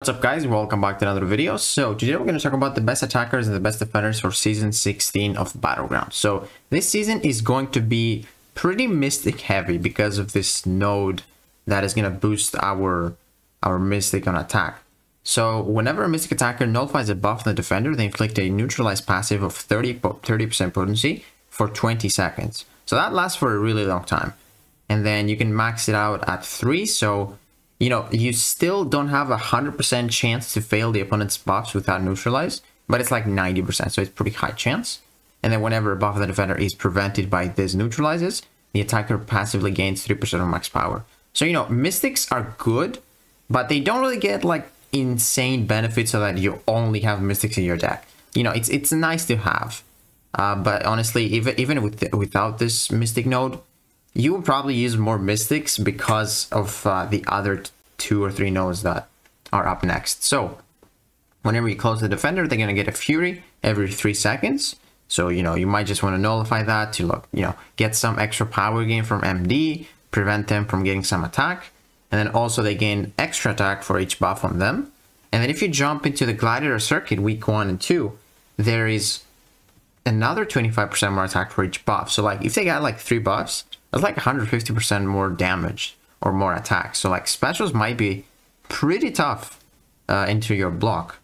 What's up guys, welcome back to another video. So today we're going to talk about the best attackers and the best defenders for season 16 of Battlegrounds. So this season is going to be pretty mystic heavy because of this node that is going to boost our mystic on attack. So whenever a mystic attacker nullifies a buff on the defender, they inflict a neutralized passive of 30% potency for 20 seconds. So that lasts for a really long time. And then you can max it out at 3, so you know, you still don't have a 100% chance to fail the opponent's buffs without neutralize, but it's like 90%, so it's pretty high chance. And then whenever a buff of the defender is prevented by this neutralizes, the attacker passively gains 3% of max power. So, you know, mystics are good, but they don't really get like insane benefits so that you only have mystics in your deck. You know, it's nice to have, but honestly, even without this mystic node, you will probably use more mystics because of the other 2 or 3 nodes that are up next. So whenever you close the defender, they're going to get a fury every 3 seconds. So, you know, you might just want to nullify that to, look, you know, get some extra power gain from MD, prevent them from getting some attack. And then also they gain extra attack for each buff on them. And then if you jump into the Gladiator Circuit week 1 and 2, there is another 25% more attack for each buff. So like if they got like 3 buffs, that's like 150% more damage or more attack. So like specials might be pretty tough into your block.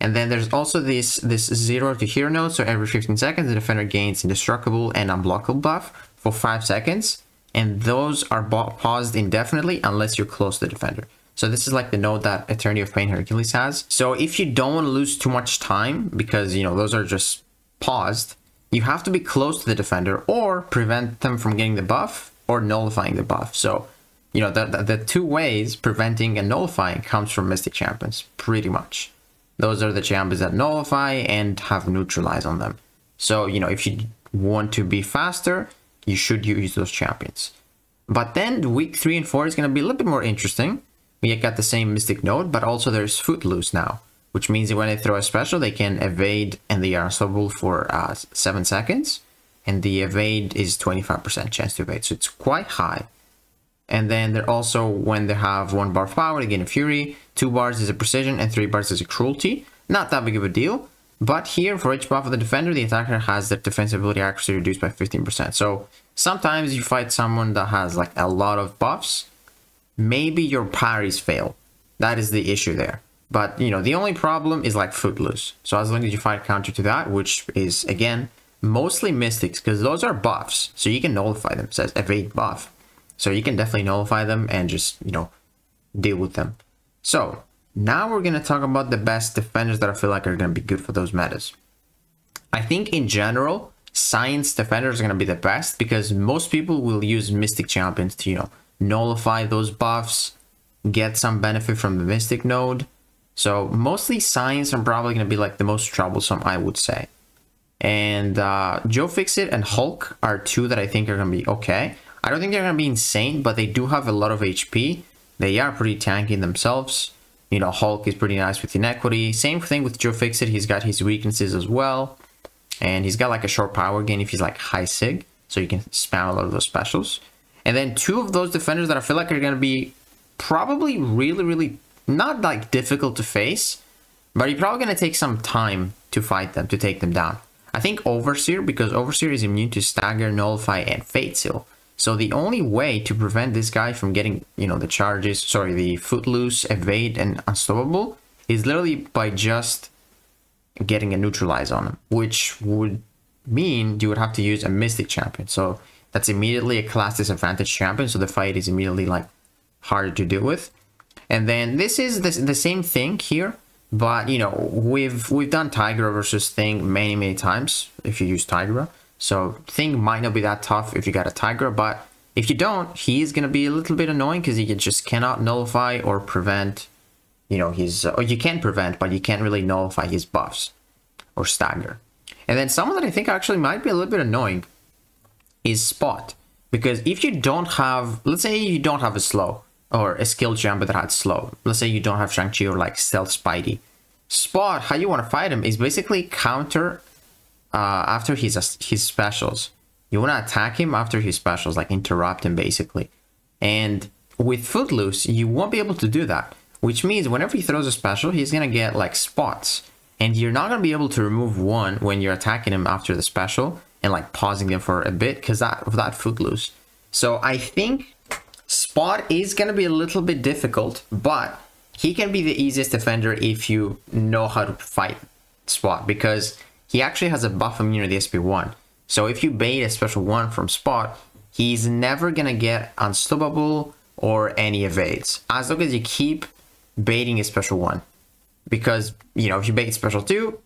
And then there's also this zero to hero node. So every 15 seconds, the defender gains indestructible and unblockable buff for 5 seconds. And those are paused indefinitely unless you close the defender. So this is like the node that Eternity of Pain Hercules has. So if you don't want to lose too much time, because you know those are just paused, you have to be close to the defender or prevent them from getting the buff or nullifying the buff. So, you know, the 2 ways preventing and nullifying comes from mystic champions, pretty much. Those are the champions that nullify and have neutralize on them. So, you know, if you want to be faster, you should use those champions. But then week 3 and 4 is going to be a little bit more interesting. We got the same mystic node, but also there's Footloose now, which means that when they throw a special, they can evade and they are unstoppable for 7 seconds. And the evade is 25% chance to evade, so it's quite high. And then they're also, when they have 1 bar of power, they gain a fury, 2 bars is a precision, and 3 bars is a cruelty. Not that big of a deal, but here, for each buff of the defender, the attacker has their defense ability accuracy reduced by 15%. So sometimes you fight someone that has like a lot of buffs, maybe your parries fail. That is the issue there. But, you know, the only problem is like Footloose. So as long as you fight counter to that, which is, again, mostly mystics, because those are buffs. So you can nullify them. It says evade buff. So you can definitely nullify them and just, you know, deal with them. So now we're going to talk about the best defenders that I feel like are going to be good for those metas. I think in general, science defenders are going to be the best because most people will use mystic champions to, you know, nullify those buffs, get some benefit from the mystic node. So mostly science are probably going to be like the most troublesome, I would say. And Joe Fixit and Hulk are 2 that I think are going to be okay. I don't think they're going to be insane, but they do have a lot of HP. They are pretty tanky themselves. You know, Hulk is pretty nice with Inequity. Same thing with Joe Fixit. He's got his weaknesses as well. And he's got like a short power gain if he's like high sig. So you can spam a lot of those specials. And then 2 of those defenders that I feel like are going to be probably really, really not like difficult to face, but you're probably going to take some time to fight them, to take them down. I think Overseer, because Overseer is immune to stagger, nullify, and fate seal. So the only way to prevent this guy from getting, you know, the Footloose, evade, and unstoppable is literally by just getting a neutralize on him, which would mean you would have to use a mystic champion. So that's immediately a class disadvantage champion, so the fight is immediately like harder to deal with. And then this is the same thing here, but you know, we've done Tigra versus Thing many times if you use Tigra. So Thing might not be that tough if you got a Tigra, but if you don't, he is gonna be a little bit annoying because you just cannot nullify or prevent, you know, his or you can prevent, but you can't really nullify his buffs or stagger. And then someone that I think actually might be a little bit annoying is Spot, because if you don't have, let's say you don't have a slow or a skill champion that had slow. Let's say you don't have Shang-Chi or like Stealth Spidey. Spot, how you want to fight him is basically counter after his specials. You want to attack him after his specials, like interrupt him basically. And with Footloose, you won't be able to do that. which means whenever he throws a special, he's gonna get like spots, and you're not gonna be able to remove one when you're attacking him after the special and like pausing them for a bit because of that Footloose. So I think Spot is gonna be a little bit difficult, but he can be the easiest defender if you know how to fight Spot, because he actually has a buff immunity SP1. So if you bait a special one from Spot, he's never gonna get unstoppable or any evades, as long as you keep baiting a special one. Because, you know, if you bait special two,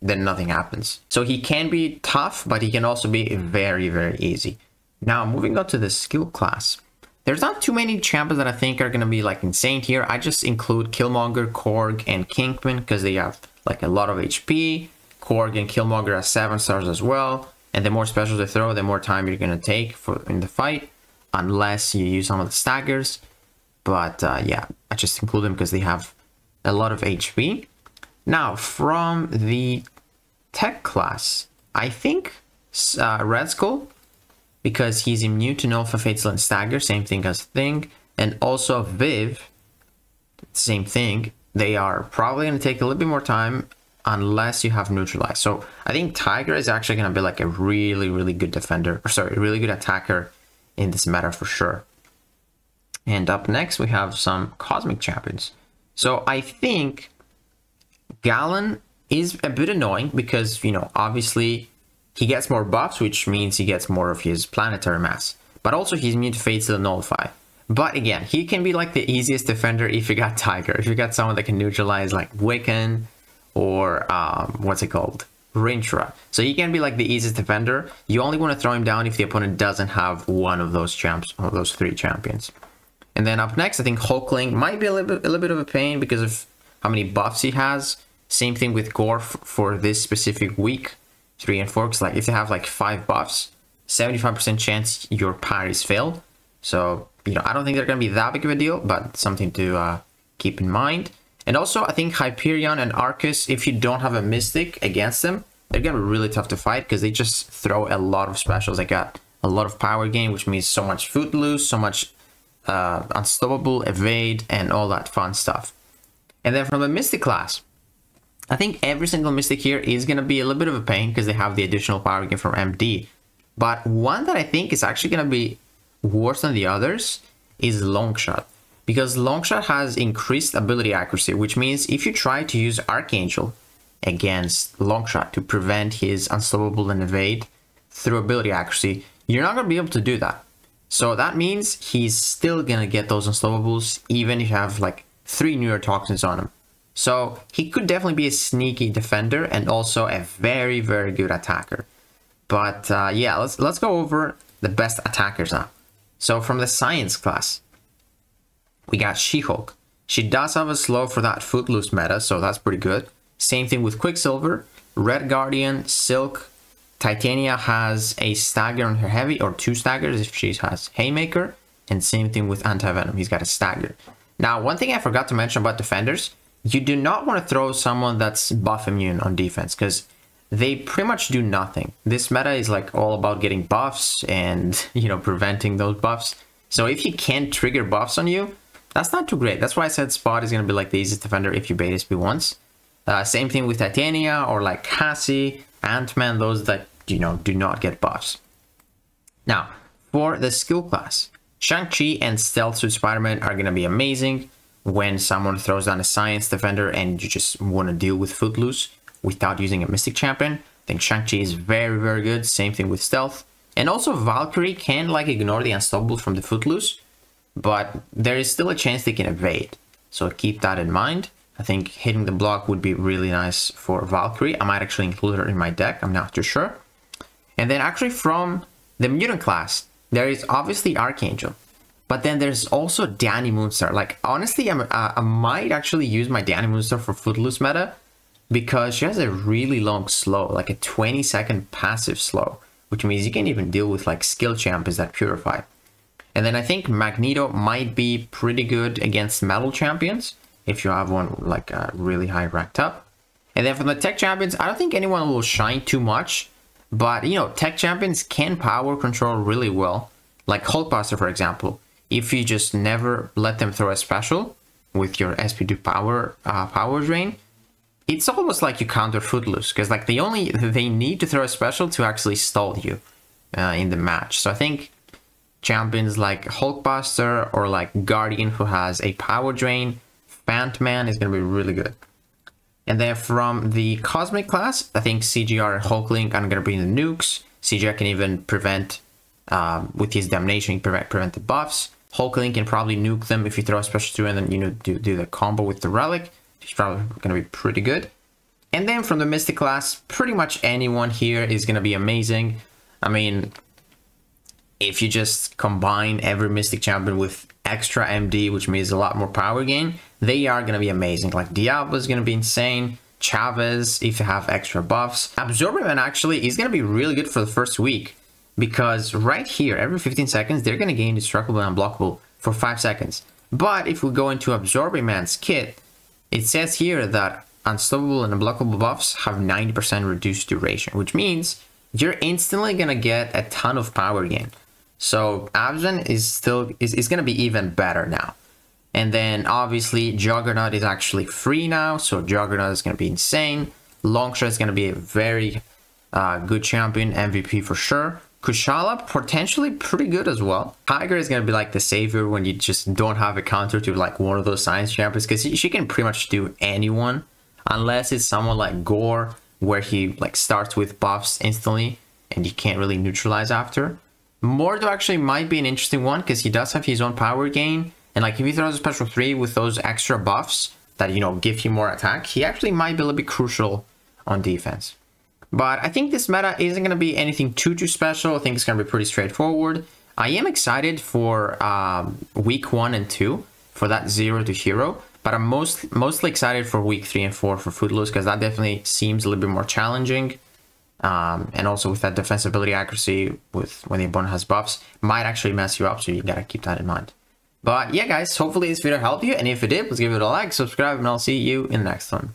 then nothing happens. So he can be tough, but he can also be very, very easy. Now, moving on to the skill class. There's not too many champions that I think are gonna be like insane here. I just include Killmonger, Korg, and Kingpin because they have like a lot of HP. Korg and Killmonger are 7-stars as well. And the more specials they throw, the more time you're gonna take in the fight, unless you use some of the staggers. But yeah, I just include them because they have a lot of HP. Now, from the tech class, I think Red Skull, because he's immune to Nullify, Fatal, and Stagger, same thing as Thing, and also Viv, same thing. They are probably going to take a little bit more time unless you have Neutralized. So I think Tigra is actually going to be like a really, really good defender, or sorry, a really good attacker in this meta for sure. And up next, we have some Cosmic Champions. So I think Galan is a bit annoying because, you know, obviously he gets more buffs, which means he gets more of his Planetary Mass. But also he's immune to Fatal and Nullify. But again, he can be like the easiest defender if you got Tiger. If you got someone that can neutralize like Wiccan or what's it called? Rintra. So he can be like the easiest defender. You only want to throw him down if the opponent doesn't have one of those champs, or those three champions. And then up next, I think Hulkling might be a little bit of a pain because of how many buffs he has. Same thing with Gorf for this specific week, 3 and 4. Because like if they have like 5 buffs, 75% chance your parries fail. So you know, I don't think they're gonna be that big of a deal, but something to keep in mind. And also, I think Hyperion and Arcus, if you don't have a Mystic against them, they're gonna be really tough to fight because they just throw a lot of specials. They got a lot of power gain, which means so much Footloose, so much unstoppable, evade, and all that fun stuff. And then from the Mystic class, I think every single Mystic here is going to be a little bit of a pain because they have the additional power gain from MD. But one that I think is actually going to be worse than the others is Longshot, because Longshot has increased ability accuracy, which means if you try to use Archangel against Longshot to prevent his unstoppable and evade through ability accuracy, you're not going to be able to do that. So that means he's still gonna get those unstoppables even if you have like 3 neurotoxins on him. So he could definitely be a sneaky defender and also a very, very good attacker. But yeah, let's go over the best attackers now. So from the science class, we got She-Hulk. She does have a slow for that Footloose meta, so that's pretty good. Same thing with Quicksilver, Red Guardian, Silk. Titania has a stagger on her heavy, or 2 staggers if she has Haymaker, and same thing with Anti-Venom, he's got a stagger. Now, one thing I forgot to mention about defenders, you do not want to throw someone that's buff immune on defense, because they pretty much do nothing. This meta is like all about getting buffs and, you know, preventing those buffs. So if you can't trigger buffs on you, that's not too great. That's why I said Spot is going to be like the easiest defender if you bait SP once. Same thing with Titania or like Cassie, Ant-Man, those that, you know, do not get buffs. Now, for the skill class, Shang-Chi and Stealth Suit Spider-Man are going to be amazing when someone throws down a Science Defender and you just want to deal with Footloose without using a Mystic Champion. I think Shang-Chi is very, very good. Same thing with Stealth. And also Valkyrie can like ignore the unstoppable from the Footloose, but there is still a chance they can evade. So keep that in mind. I think hitting the block would be really nice for Valkyrie. I might actually include her in my deck, I'm not too sure. And then actually from the mutant class, there is obviously Archangel, but then there's also Dani Moonstar. Like honestly, I might actually use my Dani Moonstar for Footloose meta because she has a really long slow, like a 20-second passive slow, which means you can even deal with like skill champions that purify. And then I think Magneto might be pretty good against metal champions if you have one like really high ranked up. And then from the tech champions, I don't think anyone will shine too much, but you know, tech champions can power control really well. Like Hulkbuster, for example, if you just never let them throw a special, with your SP2 power drain, it's almost like you counter Footloose, because like they need to throw a special to actually stall you in the match. So I think champions like Hulkbuster or like Guardian, who has a power drain, Phantom Man is going to be really good. And then from the Cosmic class, I think CGR and Hulkling are going to be in the nukes. CGR can even prevent, with his Damnation, prevent the buffs. Hulkling can probably nuke them if you throw a special 2 and then, you know, do the combo with the Relic. It's probably going to be pretty good. And then from the Mystic class, pretty much anyone here is going to be amazing. I mean, if you just combine every Mystic champion with extra MD, which means a lot more power gain, they are going to be amazing. Like Diablo is going to be insane. Chavez, if you have extra buffs. Absorbman actually is going to be really good for the first week, because right here, every 15 seconds, they're going to gain destructible and unblockable for 5 seconds. But if we go into Absorbman's kit, it says here that unstoppable and unblockable buffs have 90% reduced duration, which means you're instantly going to get a ton of power gain. So Abzan is going to be even better now. And then obviously Juggernaut is actually free now, so Juggernaut is going to be insane. Longshot is going to be a very good champion, MVP for sure. Kushala potentially pretty good as well. Tigra is going to be like the savior when you just don't have a counter to like one of those science champions, because she can pretty much do anyone, unless it's someone like Gore, where he like starts with buffs instantly and you can't really neutralize after. Mordo actually might be an interesting one, because he does have his own power gain, and like if he throws a special 3 with those extra buffs that, you know, give him more attack, he actually might be a little bit crucial on defense. But I think this meta isn't going to be anything too special. I think it's going to be pretty straightforward. I am excited for week 1 and 2 for that 0 to hero, but I'm mostly excited for week 3 and 4 for Footloose, because that definitely seems a little bit more challenging. And also with that defensibility accuracy, with when the opponent has buffs, might actually mess you up, so you gotta keep that in mind. But yeah guys, hopefully this video helped you, and if it did, please give it a like, subscribe, and I'll see you in the next one.